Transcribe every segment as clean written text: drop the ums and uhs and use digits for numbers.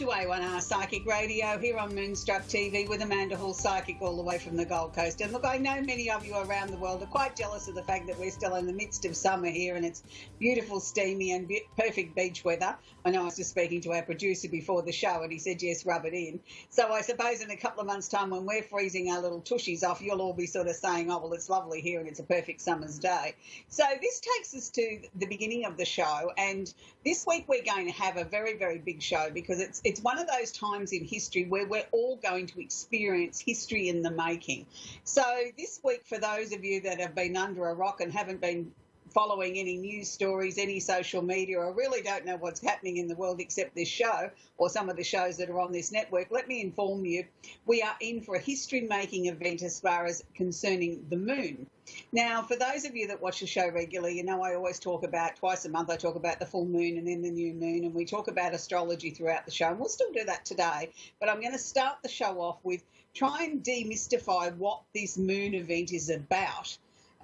to A1R Psychic Radio here on Moonstruck TV with Amanda Hall Psychic all the way from the Gold Coast. And look, I know many of you around the world are quite jealous of the fact that we're still in the midst of summer here and it's beautiful, steamy and perfect beach weather. I know I was just speaking to our producer before the show and he said, yes, rub it in. So I suppose in a couple of months' time when we're freezing our little tushies off, you'll all be sort of saying, oh, well, it's lovely here and it's a perfect summer's day. So this takes us to the beginning of the show, and this week we're going to have a very, very big show because it's one of those times in history where we're all going to experience history in the making. So this week, for those of you that have been under a rock and haven't been following any news stories, any social media, or really don't know what's happening in the world except this show or some of the shows that are on this network, let me inform you, we are in for a history-making event as far as concerning the moon. Now, for those of you that watch the show regularly, you know I always talk about, twice a month I talk about the full moon and then the new moon, and we talk about astrology throughout the show, and we'll still do that today, but I'm going to start the show off with try and demystify what this moon event is about.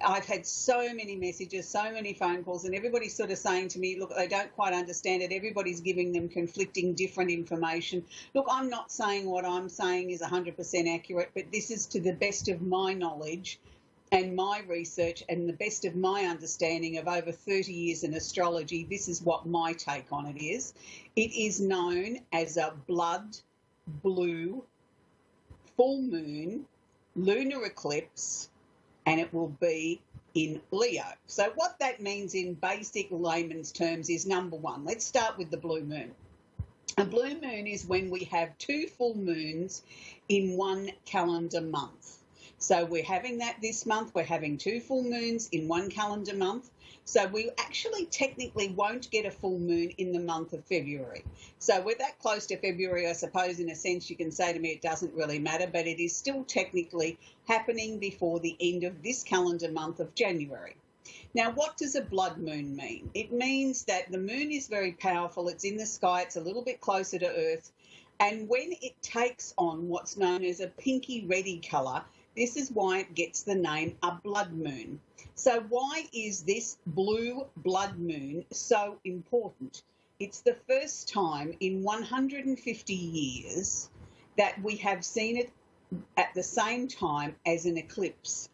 I've had so many messages, so many phone calls, and everybody's sort of saying to me, look, I don't quite understand it. Everybody's giving them conflicting, different information. Look, I'm not saying what I'm saying is 100% accurate, but this is to the best of my knowledge and my research and the best of my understanding of over 30 years in astrology. This is what my take on it is. It is known as a blood blue full moon lunar eclipse, and it will be in Leo. So what that means in basic layman's terms is, number one, let's start with the blue moon. A blue moon is when we have two full moons in one calendar month. So we're having that this month. We're having two full moons in one calendar month. So we actually technically won't get a full moon in the month of February. So we're that close to February, I suppose, in a sense you can say to me it doesn't really matter, but it is still technically happening before the end of this calendar month of January. Now, what does a blood moon mean? It means that the moon is very powerful. It's in the sky. It's a little bit closer to Earth. And when it takes on what's known as a pinky-reddy colour, this is why it gets the name a blood moon. So why is this blue blood moon so important? It's the first time in 150 years that we have seen it at the same time as an eclipse.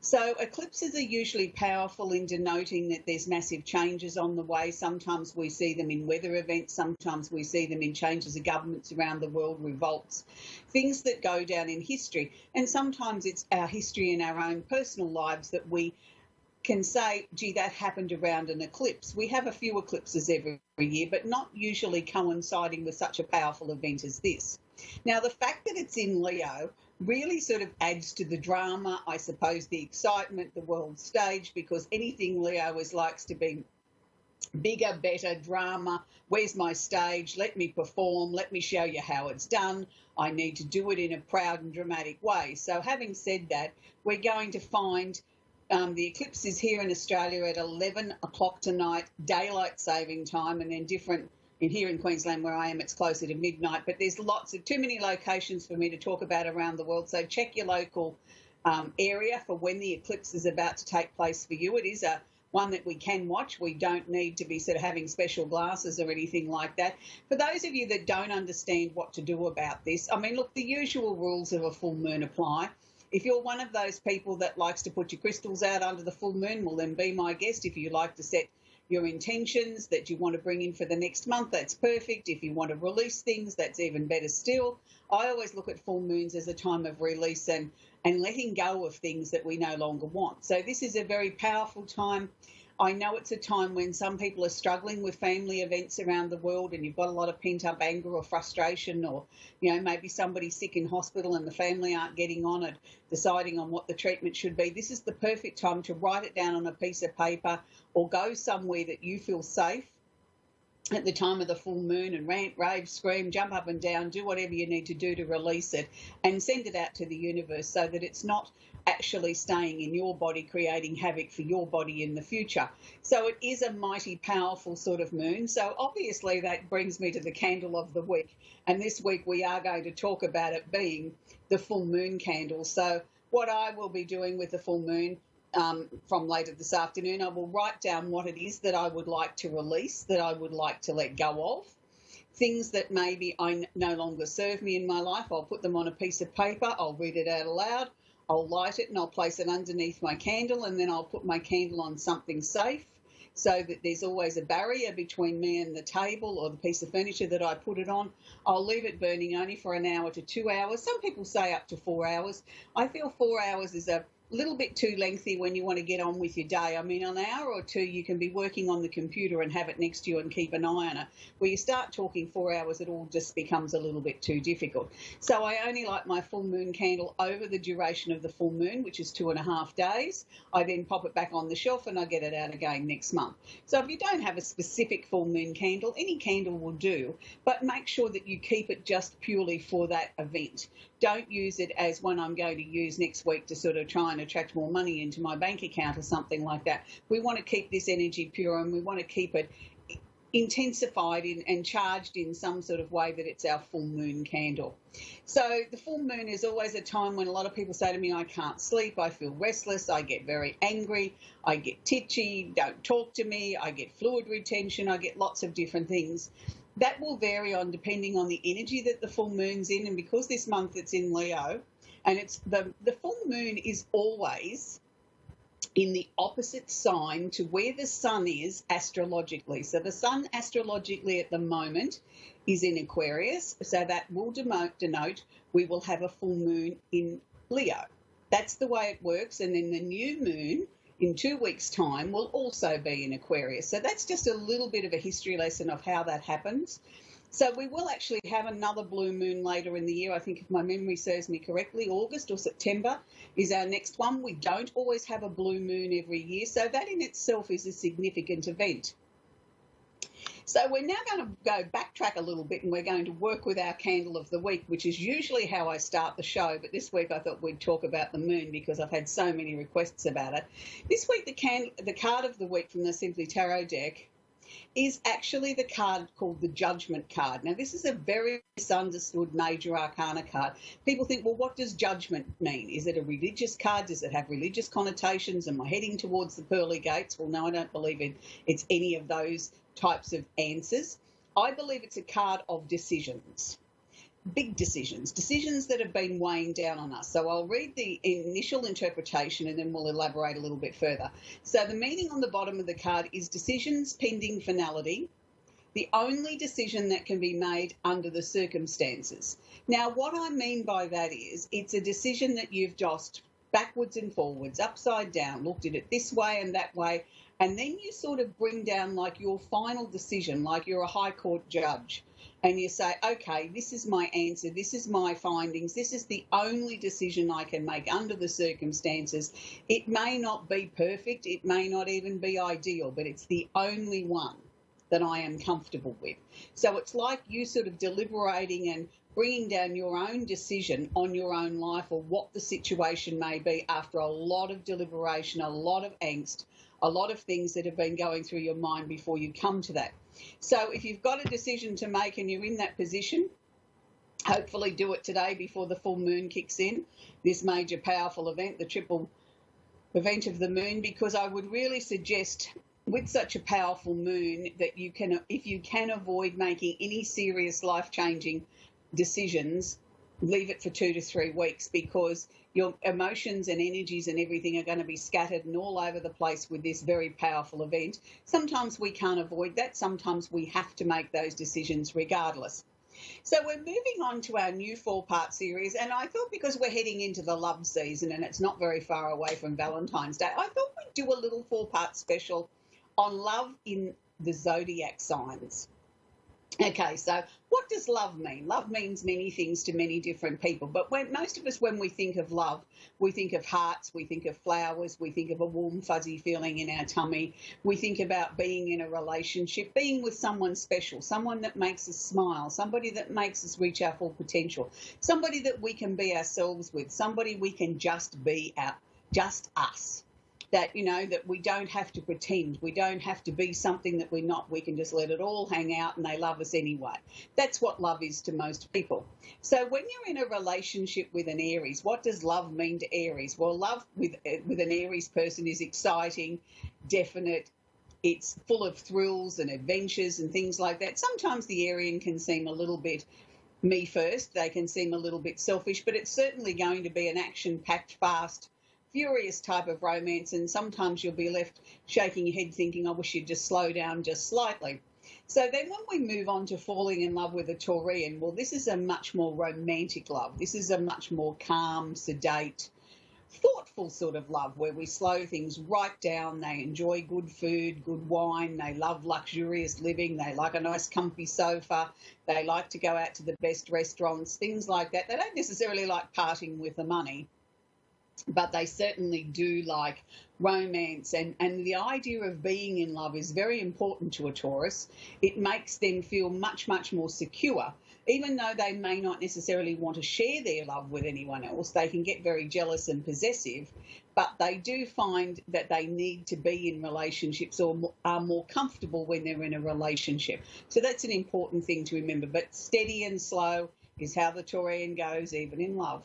So eclipses are usually powerful in denoting that there's massive changes on the way. Sometimes we see them in weather events. Sometimes we see them in changes of governments around the world, revolts, things that go down in history. And sometimes it's our history in our own personal lives that we can say, gee, that happened around an eclipse. We have a few eclipses every year, but not usually coinciding with such a powerful event as this. Now, the fact that it's in Leo really sort of adds to the drama, I suppose, the excitement, the world stage, because anything Leo is likes to be bigger, better, drama. Where's my stage? Let me perform. Let me show you how it's done. I need to do it in a proud and dramatic way. So having said that, we're going to find the eclipse is here in Australia at 11 o'clock tonight, daylight saving time, and then different. And here in Queensland where I am, it's closer to midnight, but there's lots of too many locations for me to talk about around the world. So check your local area for when the eclipse is about to take place for you. It is one that we can watch. We don't need to be sort of having special glasses or anything like that. For those of you that don't understand what to do about this, I mean, look, the usual rules of a full moon apply. If you're one of those people that likes to put your crystals out under the full moon, well, then be my guest. If you like to set your intentions that you want to bring in for the next month, that's perfect. If you want to release things, that's even better still. I always look at full moons as a time of release and letting go of things that we no longer want. So this is a very powerful time. I know it's a time when some people are struggling with family events around the world and you've got a lot of pent-up anger or frustration, or, you know, maybe somebody's sick in hospital and the family aren't getting on it, deciding on what the treatment should be. This is the perfect time to write it down on a piece of paper or go somewhere that you feel safe at the time of the full moon and rant, rave, scream, jump up and down, do whatever you need to do to release it and send it out to the universe so that it's not actually staying in your body, creating havoc for your body in the future. So it is a mighty powerful sort of moon. So obviously that brings me to the candle of the week. And this week we are going to talk about it being the full moon candle. So what I will be doing with the full moon from later this afternoon, I will write down what it is that I would like to release, that I would like to let go of. Things that maybe no longer serve me in my life, I'll put them on a piece of paper, I'll read it out aloud, I'll light it and I'll place it underneath my candle, and then I'll put my candle on something safe so that there's always a barrier between me and the table or the piece of furniture that I put it on. I'll leave it burning only for an hour to 2 hours. Some people say up to 4 hours. I feel 4 hours is a little bit too lengthy when you want to get on with your day. I mean, an hour or two you can be working on the computer and have it next to you and keep an eye on it. Where you start talking 4 hours, it all just becomes a little bit too difficult. So I only light my full moon candle over the duration of the full moon, which is 2.5 days. I then pop it back on the shelf and I get it out again next month. So if you don't have a specific full moon candle, any candle will do, but make sure that you keep it just purely for that event. Don't use it as one I'm going to use next week to sort of try and attract more money into my bank account or something like that. We want to keep this energy pure, and we want to keep it intensified in and charged in some sort of way that it's our full moon candle. So the full moon is always a time when a lot of people say to me, I can't sleep, I feel restless, I get very angry, I get titchy, don't talk to me, I get fluid retention, I get lots of different things. That will vary on depending on the energy that the full moon's in, and because this month it's in Leo, and it's the full moon is always in the opposite sign to where the sun is astrologically. So the sun astrologically at the moment is in Aquarius, so that will denote we will have a full moon in Leo. That's the way it works, and then the new moon in 2 weeks' time will also be in Aquarius. So that's just a little bit of a history lesson of how that happens. So we will actually have another blue moon later in the year. I think if my memory serves me correctly, August or September is our next one. We don't always have a blue moon every year, so that in itself is a significant event. So we're now going to go backtrack a little bit, and we're going to work with our candle of the week, which is usually how I start the show. But this week I thought we'd talk about the moon because I've had so many requests about it. This week the card of the week from the Simply Tarot deck is actually the card called the Judgment card. Now, this is a very misunderstood major arcana card. People think, well, what does judgment mean? Is it a religious card? Does it have religious connotations? Am I heading towards the pearly gates? Well, no, I don't believe it's any of those types of answers. I believe it's a card of decisions. Big decisions, decisions that have been weighing down on us. So I'll read the initial interpretation and then we'll elaborate a little bit further. So the meaning on the bottom of the card is decisions pending finality, the only decision that can be made under the circumstances. Now, what I mean by that is it's a decision that you've tossed backwards and forwards, upside down, looked at it this way and that way, and then you sort of bring down like your final decision, like you're a high court judge. And you say, okay, this is my answer, this is my findings, this is the only decision I can make under the circumstances. It may not be perfect, it may not even be ideal, but it's the only one that I am comfortable with. So it's like you sort of deliberating and bringing down your own decision on your own life or what the situation may be after a lot of deliberation, a lot of angst, a lot of things that have been going through your mind before you come to that. So if you've got a decision to make and you're in that position, hopefully do it today before the full moon kicks in, this major powerful event, the triple event of the moon, because I would really suggest with such a powerful moon that you can, if you can avoid making any serious life-changing decisions, leave it for 2 to 3 weeks, because your emotions and energies and everything are going to be scattered and all over the place with this very powerful event. Sometimes we can't avoid that. Sometimes we have to make those decisions regardless. So we're moving on to our new 4-part series, and I thought because we're heading into the love season and it's not very far away from Valentine's Day, I thought we'd do a little 4-part special on love in the zodiac signs. Okay, so what does love mean? Love means many things to many different people, but most of us, when we think of love, we think of hearts, we think of flowers, we think of a warm, fuzzy feeling in our tummy, we think about being in a relationship, being with someone special, someone that makes us smile, somebody that makes us reach our full potential, somebody that we can be ourselves with, somebody we can just be just us. That, you know, that we don't have to pretend, we don't have to be something that we're not, we can just let it all hang out and they love us anyway. That's what love is to most people. So when you're in a relationship with an Aries, what does love mean to Aries? Well, love with an Aries person is exciting, definite, It's full of thrills and adventures and things like that. Sometimes the Aryan can seem a little bit me first. They can seem a little bit selfish, but it's certainly going to be an action-packed, fast, furious type of romance, and sometimes you'll be left shaking your head thinking, I wish you'd just slow down just slightly. So then when we move on to falling in love with a Taurian, well, this is a much more romantic love. This is a much more calm, sedate, thoughtful sort of love where we slow things right down. They enjoy good food, good wine. They love luxurious living. They like a nice comfy sofa. They like to go out to the best restaurants, things like that. They don't necessarily like parting with the money, but they certainly do like romance, and the idea of being in love is very important to a Taurus. It makes them feel much, much more secure. Even though they may not necessarily want to share their love with anyone else, they can get very jealous and possessive, but they do find that they need to be in relationships or are more comfortable when they're in a relationship. So that's an important thing to remember, but steady and slow is how the Taurian goes, even in love.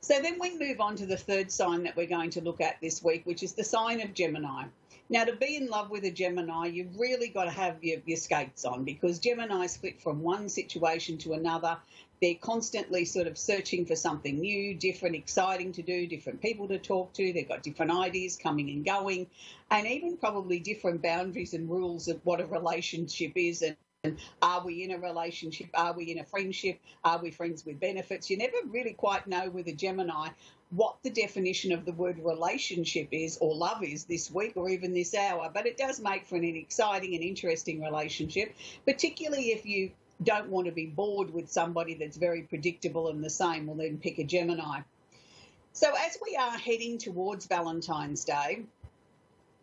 So then we move on to the third sign that we're going to look at this week, which is the sign of Gemini. Now, to be in love with a Gemini, you've really got to have your skates on, because Geminis flip from one situation to another. They're constantly sort of searching for something new, different, exciting to do, different people to talk to. They've got different ideas coming and going, and even probably different boundaries and rules of what a relationship is. And are we in a relationship? Are we in a friendship? Are we friends with benefits? You never really quite know with a Gemini what the definition of the word relationship is, or love is, this week or even this hour. But it does make for an exciting and interesting relationship, particularly if you don't want to be bored with somebody that's very predictable and the same. Well, then pick a Gemini. So as we are heading towards Valentine's Day,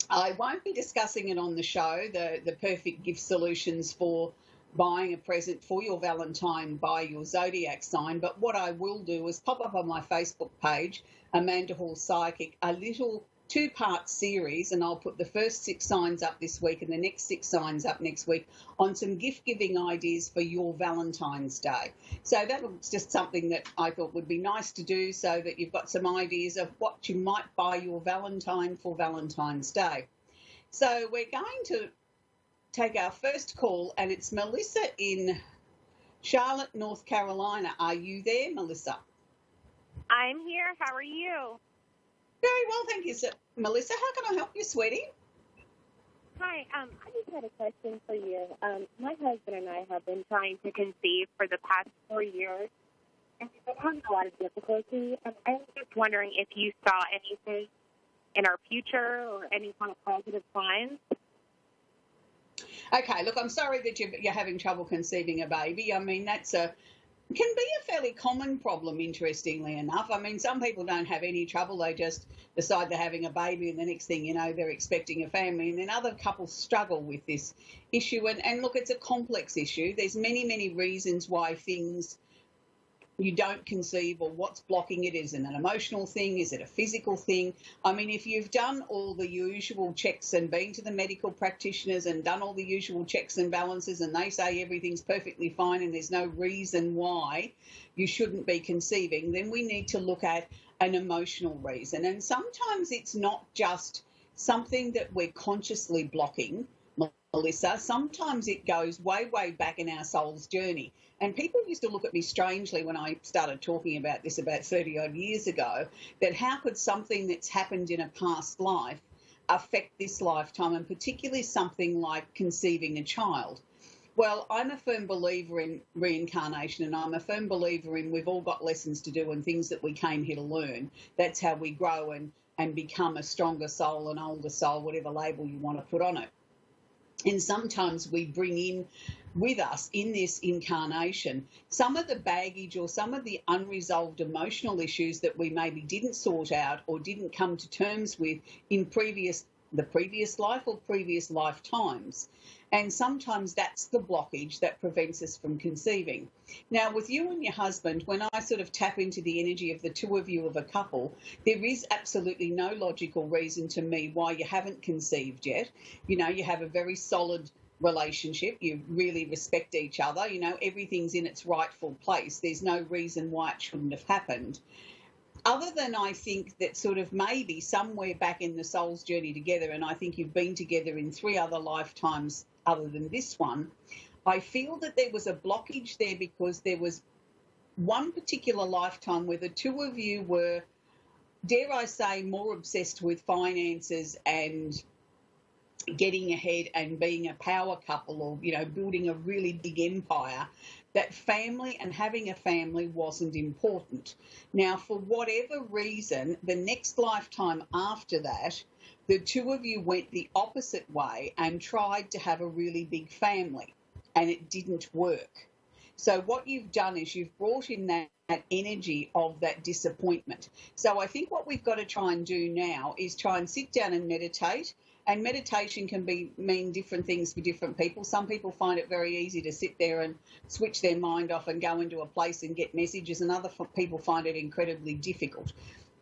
I won't be discussing it on the show, the perfect gift solutions for buying a present for your Valentine by your zodiac sign, but what I will do is pop up on my Facebook page, Amanda Hall Psychic, a little two-part series, and I'll put the first 6 signs up this week and the next 6 signs up next week on some gift-giving ideas for your Valentine's Day. So that was just something that I thought would be nice to do, so that you've got some ideas of what you might buy your Valentine for Valentine's Day. So we're going to take our first call, and it's Melissa in Charlotte, North Carolina. Are you there, Melissa? I'm here. How are you? Very well, thank you, Melissa. How can I help you, sweetie? Hi, I just had a question for you. My husband and I have been trying to conceive for the past 4 years, and we've been having a lot of difficulty. And I was just wondering if you saw anything in our future or any kind of positive signs. Okay, look, I'm sorry that you're having trouble conceiving a baby. I mean, that's a... can be a fairly common problem, interestingly enough. I mean, some people don't have any trouble. They just decide they're having a baby, and the next thing you know, they're expecting a family. And then other couples struggle with this issue. And look, it's a complex issue. There's many, many reasons why things you don't conceive, or what's blocking it. Is it an emotional thing? Is it a physical thing? I mean, if you've done all the usual checks and been to the medical practitioners and done all the usual checks and balances, and they say everything's perfectly fine and there's no reason why you shouldn't be conceiving, then we need to look at an emotional reason. And sometimes it's not just something that we're consciously blocking, Melissa. Sometimes it goes way, way back in our soul's journey. And people used to look at me strangely when I started talking about this about 30-odd years ago, that how could something that's happened in a past life affect this lifetime, and particularly something like conceiving a child. Well, I'm a firm believer in reincarnation, and I'm a firm believer in we've all got lessons to do and things that we came here to learn. That's how we grow and become a stronger soul, an older soul, whatever label you want to put on it. And sometimes we bring in with us in this incarnation some of the baggage or some of the unresolved emotional issues that we maybe didn't sort out or didn't come to terms with in the previous life or previous lifetimes. And sometimes that's the blockage that prevents us from conceiving. Now, with you and your husband, when I sort of tap into the energy of the two of you of a couple, there is absolutely no logical reason to me why you haven't conceived yet. You know, you have a very solid relationship. You really respect each other. You know, everything's in its rightful place. There's no reason why it shouldn't have happened. Other than I think that sort of maybe somewhere back in the soul's journey together, and I think you've been together in 3 other lifetimes other than this one, I feel that there was a blockage there because there was one particular lifetime where the 2 of you were, dare I say, more obsessed with finances and getting ahead and being a power couple, or, you know, building a really big empire, that family and having a family wasn't important. Now, for whatever reason, the next lifetime after that, the 2 of you went the opposite way and tried to have a really big family, and it didn't work. So what you've done is you've brought in that energy of that disappointment. So I think what we've got to try and do now is try and sit down and meditate. And meditation can mean different things for different people. Some people find it very easy to sit there and switch their mind off and go into a place and get messages, and other people find it incredibly difficult.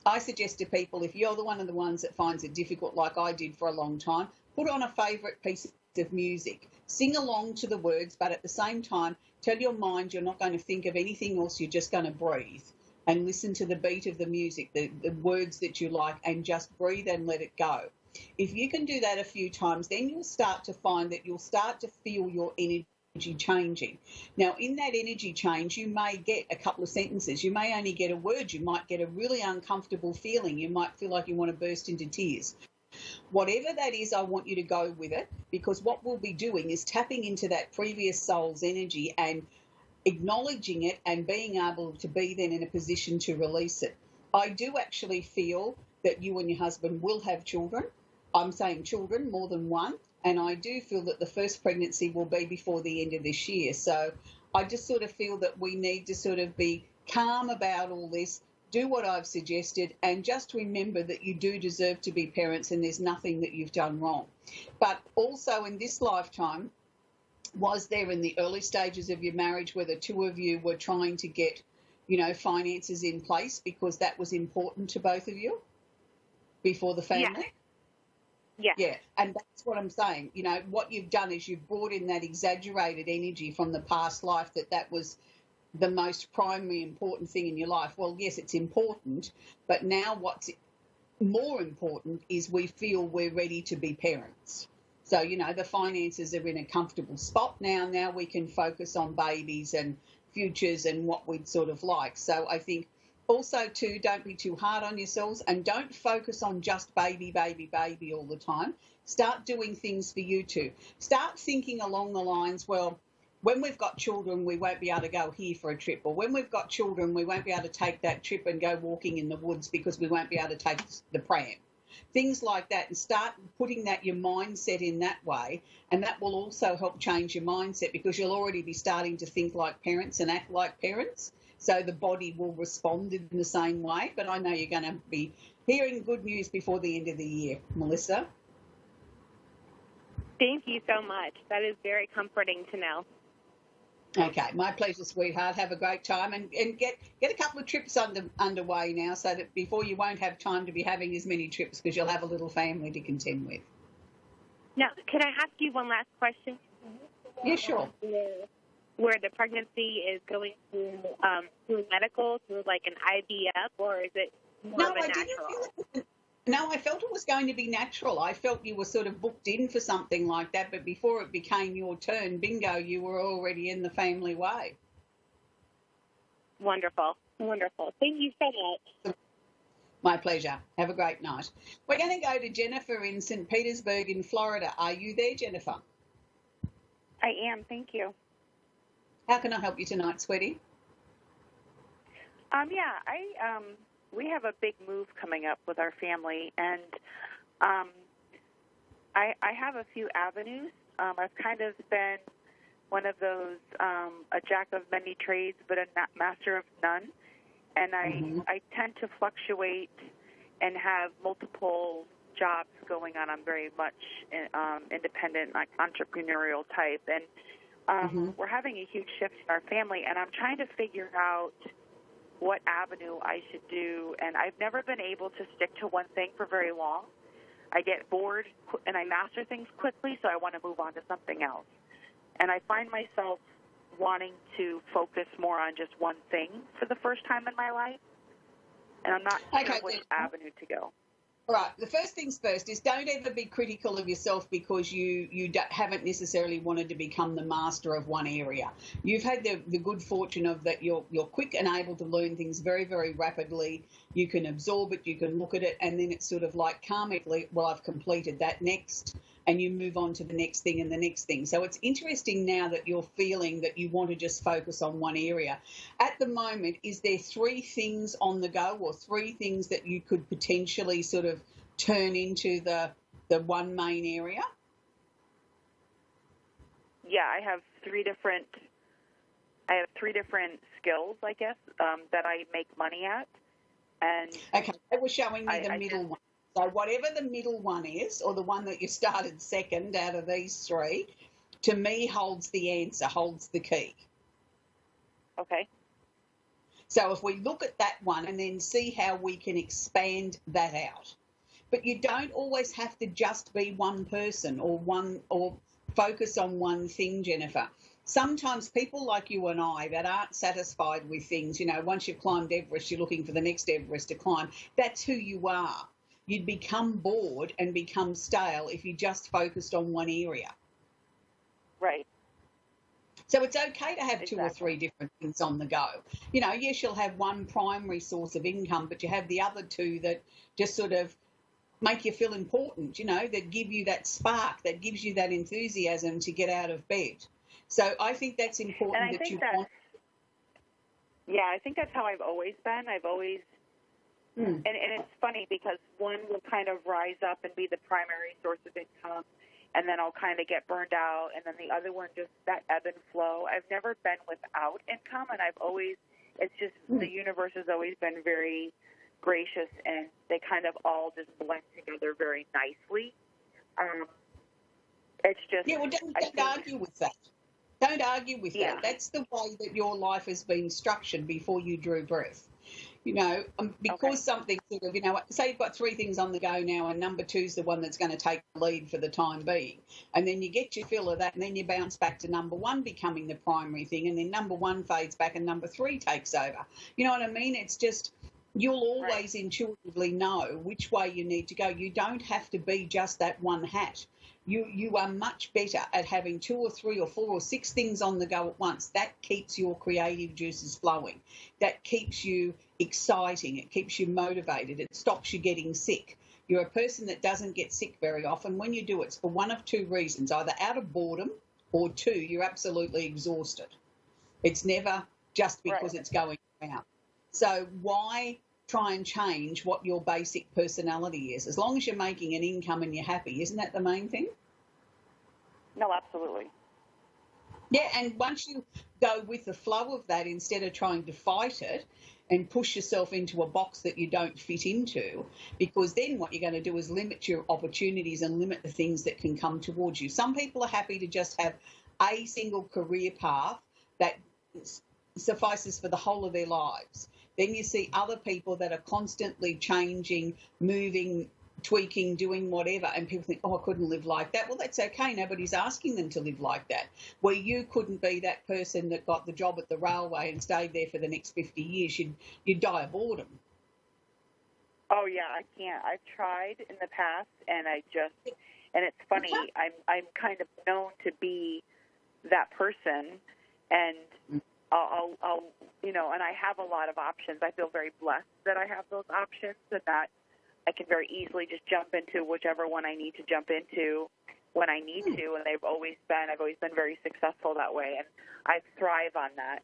I suggest to people, if you're one of the ones that finds it difficult, like I did for a long time, put on a favourite piece of music. Sing along to the words, but at the same time, tell your mind you're not going to think of anything else, you're just going to breathe. And listen to the beat of the music, the words that you like, and just breathe and let it go. If you can do that a few times, then you'll start to find that you'll start to feel your energy changing. Now, in that energy change, you may get a couple of sentences. You may only get a word. You might get a really uncomfortable feeling. You might feel like you want to burst into tears. Whatever that is, I want you to go with it, because what we'll be doing is tapping into that previous soul's energy and acknowledging it and being able to be then in a position to release it. I do actually feel that you and your husband will have children. I'm saying children, more than one, and I do feel that the first pregnancy will be before the end of this year. So I just sort of feel that we need to sort of be calm about all this, do what I've suggested, and just remember that you do deserve to be parents and there's nothing that you've done wrong. But also in this lifetime, was there in the early stages of your marriage where the 2 of you were trying to get, you know, finances in place because that was important to both of you before the family? Yeah. Yeah, and that's what I'm saying. You know, what you've done is you've brought in that exaggerated energy from the past life that was the most primary important thing in your life. Well, yes, it's important, but now what's more important is we feel we're ready to be parents. So, you know, the finances are in a comfortable spot now. Now we can focus on babies and futures and what we'd sort of like. So I think also, too, don't be too hard on yourselves and don't focus on just baby, baby, baby all the time. Start doing things for you too. Start thinking along the lines, well, when we've got children, we won't be able to go here for a trip. Or when we've got children, we won't be able to take that trip and go walking in the woods because we won't be able to take the pram. Things like that, and start putting your mindset in that way, and that will also help change your mindset because you'll already be starting to think like parents and act like parents. So the body will respond in the same way. But I know you're going to be hearing good news before the end of the year, Melissa. Thank you so much. That is very comforting to know. Okay. My pleasure, sweetheart. Have a great time and get a couple of trips underway now so that before you won't have time to be having as many trips because you'll have a little family to contend with. Now, can I ask you one last question? Yeah, sure. Where the pregnancy is going through medical, through like an IVF, or is it more of a natural? No, I felt it was going to be natural. I felt you were sort of booked in for something like that, but before it became your turn, bingo, you were already in the family way. Wonderful, wonderful. Thank you so much. My pleasure. Have a great night. We're going to go to Jennifer in St. Petersburg in Florida. Are you there, Jennifer? I am. Thank you. How can I help you tonight, sweetie? Yeah, we have a big move coming up with our family, and I have a few avenues. I've kind of been one of those, a jack of many trades, but a master of none, and I tend to fluctuate and have multiple jobs going on. I'm very much independent, like entrepreneurial type, and we're having a huge shift in our family, and I'm trying to figure out what avenue I should do. And I've never been able to stick to one thing for very long. I get bored, and I master things quickly, so I want to move on to something else. And I find myself wanting to focus more on just one thing for the first time in my life. and I'm not sure which avenue to go. All right, the first things first is don't ever be critical of yourself because you haven't necessarily wanted to become the master of one area. You've had the good fortune of that you're quick and able to learn things very, very rapidly. You can absorb it, you can look at it, and then it's sort of like karmically, well, I've completed that next, and you move on to the next thing and the next thing. So it's interesting now that you're feeling that you want to just focus on one area. At the moment, is there three things on the go or three things that you could potentially sort of turn into the one main area? Yeah, I have three different skills, I guess, that I make money at. And okay, they were showing me the middle one. So whatever the middle one is, or the one that you started second out of these three, to me holds the answer, holds the key. Okay. So if we look at that one and then see how we can expand that out. But you don't always have to just be one person or focus on one thing, Jennifer. Sometimes people like you and I that aren't satisfied with things, you know, once you've climbed Everest, you're looking for the next Everest to climb. That's who you are. You'd become bored and become stale if you just focused on one area. Right. So it's okay to have two or three different things on the go. You know, yes, you'll have one primary source of income, but you have the other two that just sort of make you feel important, you know, that give you that spark, that gives you that enthusiasm to get out of bed. So I think that's important. And I think that's how I've always been. I've always... And it's funny because one will kind of rise up and be the primary source of income, and then I'll kind of get burned out, and then the other one just that ebb and flow. I've never been without income, and I've always, it's just the universe has always been very gracious, and they kind of all just blend together very nicely. It's just... Yeah, well, don't argue with that. Don't argue with that. That's the way that your life has been structured before you drew breath. You know, because something sort of, you know, say you've got three things on the go now and number two's the one that's going to take the lead for the time being. And then you get your fill of that and then you bounce back to number one becoming the primary thing and then number one fades back and number three takes over. You know what I mean? It's just you'll always intuitively know which way you need to go. You don't have to be just that one hat. You are much better at having two or three or four or six things on the go at once. That keeps your creative juices flowing. That keeps you exciting. It keeps you motivated. It stops you getting sick. You're a person that doesn't get sick very often. When you do, it's for one of two reasons, either out of boredom or two, you're absolutely exhausted. It's never just because it's going out. So why try and change what your basic personality is? As long as you're making an income and you're happy, isn't that the main thing? No, absolutely. Yeah, and once you go with the flow of that instead of trying to fight it and push yourself into a box that you don't fit into, because then what you're going to do is limit your opportunities and limit the things that can come towards you. Some people are happy to just have a single career path that suffices for the whole of their lives. Then you see other people that are constantly changing, moving, tweaking, doing whatever, and people think, oh, I couldn't live like that. Well, that's okay. Nobody's asking them to live like that. Where you couldn't be that person that got the job at the railway and stayed there for the next 50 years, you'd die of boredom. Oh, yeah, I can't. I've tried in the past, and it's funny. I'm kind of known to be that person, and I'll you know, and I have a lot of options. I feel very blessed that I have those options and that I can very easily just jump into whichever one I need to jump into when I need to, and I've always been very successful that way, and I thrive on that.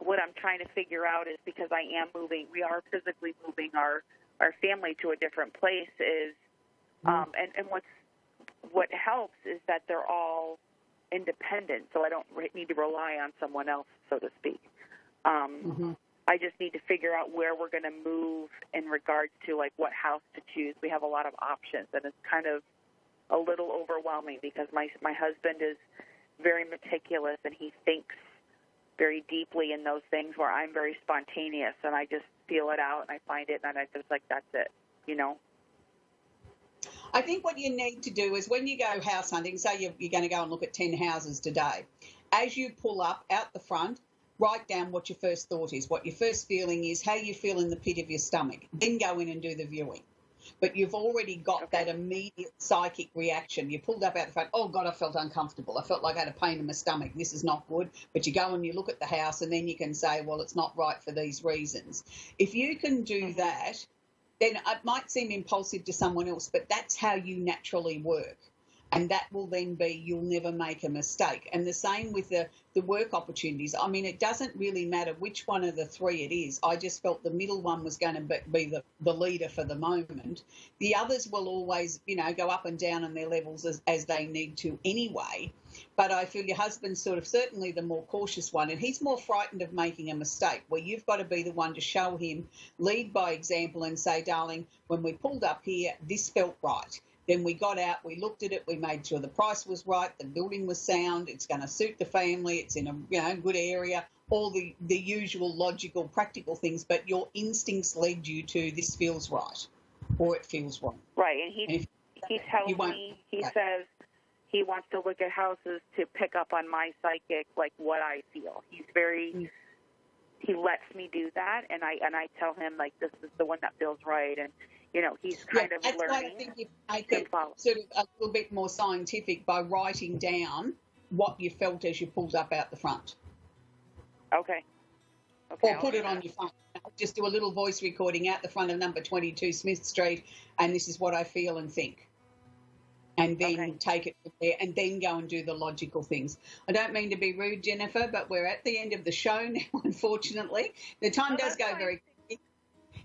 What I'm trying to figure out is because we are physically moving our family to a different place is, and what helps is that they're all independent, so I don't need to rely on someone else, so to speak. I just need to figure out where we're going to move in regards to, like, what house to choose. We have a lot of options, and it's kind of a little overwhelming because my husband is very meticulous, and he thinks very deeply in those things where I'm very spontaneous, and I just feel it out, and I find it, and I'm just like, that's it, you know? I think what you need to do is when you go house hunting, say you're going to go and look at 10 houses today, as you pull up out the front, write down what your first thought is, what your first feeling is, how you feel in the pit of your stomach. Then go in and do the viewing. But you've already got that immediate psychic reaction. You pulled up out the front, oh, God, I felt uncomfortable. I felt like I had a pain in my stomach. This is not good. But you go and you look at the house and then you can say, well, it's not right for these reasons. If you can do that, then it might seem impulsive to someone else, but that's how you naturally work. And that will then be you'll never make a mistake. And the same with the work opportunities. I mean, it doesn't really matter which one of the three it is. I just felt the middle one was going to be the leader for the moment. The others will always, you know, go up and down on their levels as they need to anyway. But I feel your husband's sort of certainly the more cautious one, and he's more frightened of making a mistake, where you've got to be the one to show him, lead by example and say, darling, when we pulled up here, this felt right. Then we got out, we looked at it, we made sure the price was right, the building was sound, it's going to suit the family, it's in a good area, all the usual logical, practical things, but your instincts led you to this feels right or it feels wrong. Right, and he tells me, he says he wants to look at houses to pick up on my psychic, like what I feel. He's very, he lets me do that, and I tell him, like, this is the one that feels right, and you know, he's kind of learning. That's why I think you make it sort of a little bit more scientific by writing down what you felt as you pulled up out the front. Okay. Or put it on your phone. Just do a little voice recording out the front of number 22 Smith Street, and this is what I feel and think. And then take it from there and then go and do the logical things. I don't mean to be rude, Jennifer, but we're at the end of the show now, unfortunately. The time does go very quickly.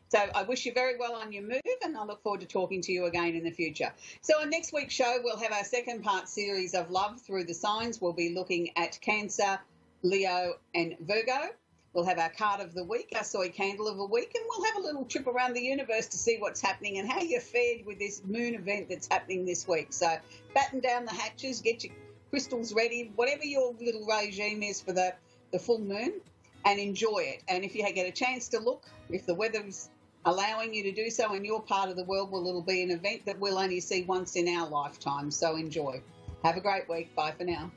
So I wish you very well on your move, and I look forward to talking to you again in the future. So on next week's show, we'll have our second part series of Love Through the Signs. We'll be looking at Cancer, Leo and Virgo. We'll have our card of the week, our soy candle of the week, and we'll have a little trip around the universe to see what's happening and how you're fared with this moon event that's happening this week. So batten down the hatches, get your crystals ready, whatever your little regime is for the full moon, and enjoy it. And if you get a chance to look, if the weather's allowing you to do so in your part of the world, well, it'll be an event that we'll only see once in our lifetime, so enjoy. Have a great week. Bye for now.